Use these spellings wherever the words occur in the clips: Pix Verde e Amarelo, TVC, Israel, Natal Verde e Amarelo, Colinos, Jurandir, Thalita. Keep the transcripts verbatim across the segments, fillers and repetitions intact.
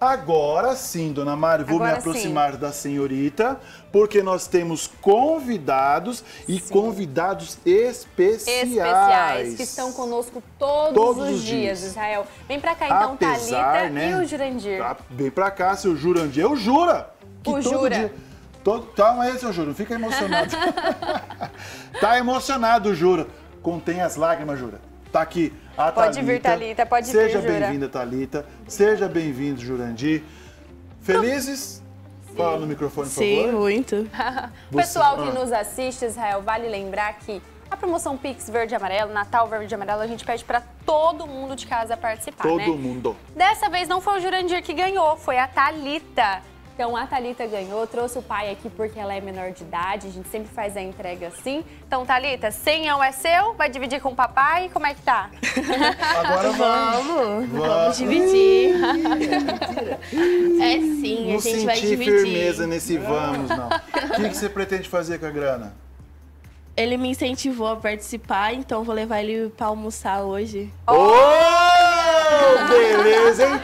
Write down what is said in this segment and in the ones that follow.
Agora sim, dona Mari, vou Agora me aproximar sim. da senhorita, porque nós temos convidados e sim. convidados especiais. Especiais, que estão conosco todos, todos os, os dias, dias, Israel. Vem pra cá então, Apesar, Thalita né, e o Jurandir. Tá, vem pra cá, seu Jurandir. Eu jura! Que o todo Jura. Dia, todo, calma aí, seu Jura, não fica emocionado. Tá emocionado, Jura. Contém as lágrimas, Jura. Tá aqui. A pode Thalita. vir, Thalita, pode Seja vir, Seja bem-vinda, Thalita. Seja bem-vindo, Jurandir. Felizes? Sim. Fala no microfone, por Sim, favor. Sim, muito. O pessoal Você... que ah. nos assiste, Israel, vale lembrar que a promoção Pix Verde e Amarelo, Natal Verde e Amarelo, a gente pede para todo mundo de casa participar, Todo né? mundo. Dessa vez não foi o Jurandir que ganhou, foi a Thalita. Então, a Thalita ganhou, trouxe o pai aqui porque ela é menor de idade, a gente sempre faz a entrega assim. Então, Thalita, cem reais é seu, vai dividir com o papai, como é que tá? Agora vamos. Vamos, vamos dividir. É sim, a gente vai dividir. Não senti firmeza nesse vamos, não. O que, que você pretende fazer com a grana? Ele me incentivou a participar, então vou levar ele pra almoçar hoje. Oh! Oh, beleza, hein?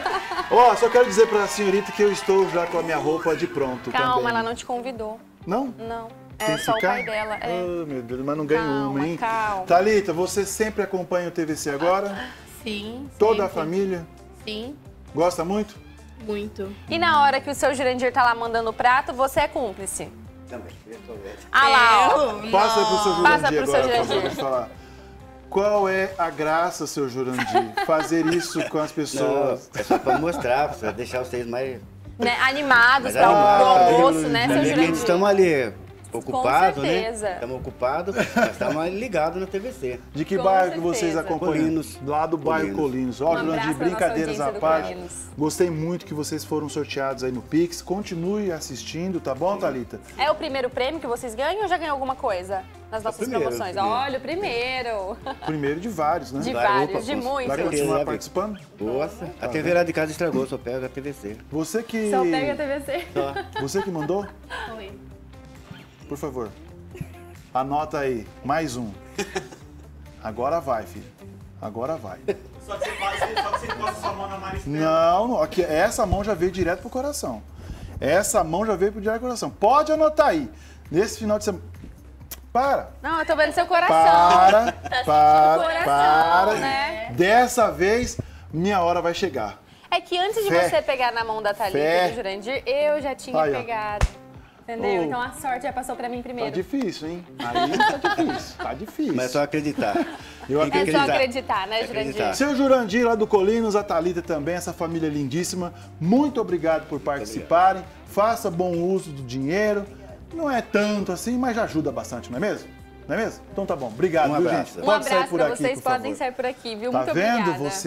Ó, oh, só quero dizer pra senhorita que eu estou já com a minha roupa de pronto Calma, também. Ela não te convidou. Não? Não. Tem é só ficar? o pai dela. É. Oh, meu Deus, mas não ganho uma, hein? Calma. Thalita, você sempre acompanha o T V C agora? Sim. Toda sempre. a família? Sim. Gosta muito? Muito. E na hora que o seu Jurandir tá lá mandando o prato, você é cúmplice? Também, eu tô vendo. Ah lá, ó. Passa pro seu Jurandir Passa pro agora, seu Jurandir. Pra falar. Qual é a graça, seu Jurandir, fazer isso com as pessoas? Não, é só para mostrar, para deixar vocês mais... Né? Animados, para o almoço, né, seu Jurandir? Nós estamos ali ocupados, né? Com certeza. Estamos ocupados, mas estamos ligados na T V C. De que com bairro certeza. vocês acompanham? Colinos. Lá do bairro Colinos. Ó, Jurandir, brincadeiras à parte. Gostei muito que vocês foram sorteados aí no Pix. Continue assistindo, tá bom, Sim. Thalita? É o primeiro prêmio que vocês ganham ou já ganhou alguma coisa? Nas nossas primeiro, promoções. Primeiro. Olha, o primeiro. Primeiro de vários, né? De vários, Opa, de muitos. Vai continuar participando? Nossa, a T V lá de casa estragou, só pega a T V C. Você que... Só pega a T V C. Só. Você que mandou? Oi. Por favor, anota aí, mais um. Agora vai, filho. Agora vai. Só que você faz, só que você encosta sua mão na Maristela. Não, não. Aqui, essa mão já veio direto pro coração. Essa mão já veio pro direto pro coração. Pode anotar aí. Nesse final de semana... Para! Não, eu tô vendo seu coração. Para, tá para, coração, para. Né? Dessa vez, minha hora vai chegar. É que antes de Fé. você pegar na mão da Thalita Fé. e do Jurandir, eu já tinha aí, pegado. Ó. Entendeu? Oh. Então a sorte já passou pra mim primeiro. Tá difícil, hein? Aí tá difícil, tá difícil. Mas é só acreditar. Eu é acreditar. só acreditar, né, Jurandir? Acreditar. Seu Jurandir, lá do Colinos, a Thalita também, essa família lindíssima. Muito obrigado por participarem. Obrigado. Faça bom uso do dinheiro. Não é tanto assim, mas já ajuda bastante, não é mesmo? Não é mesmo? Então tá bom. Obrigado, um viu, gente? Um Pode abraço sair por pra aqui, vocês, por podem sair por aqui, viu? Tá Muito vendo? obrigada. Você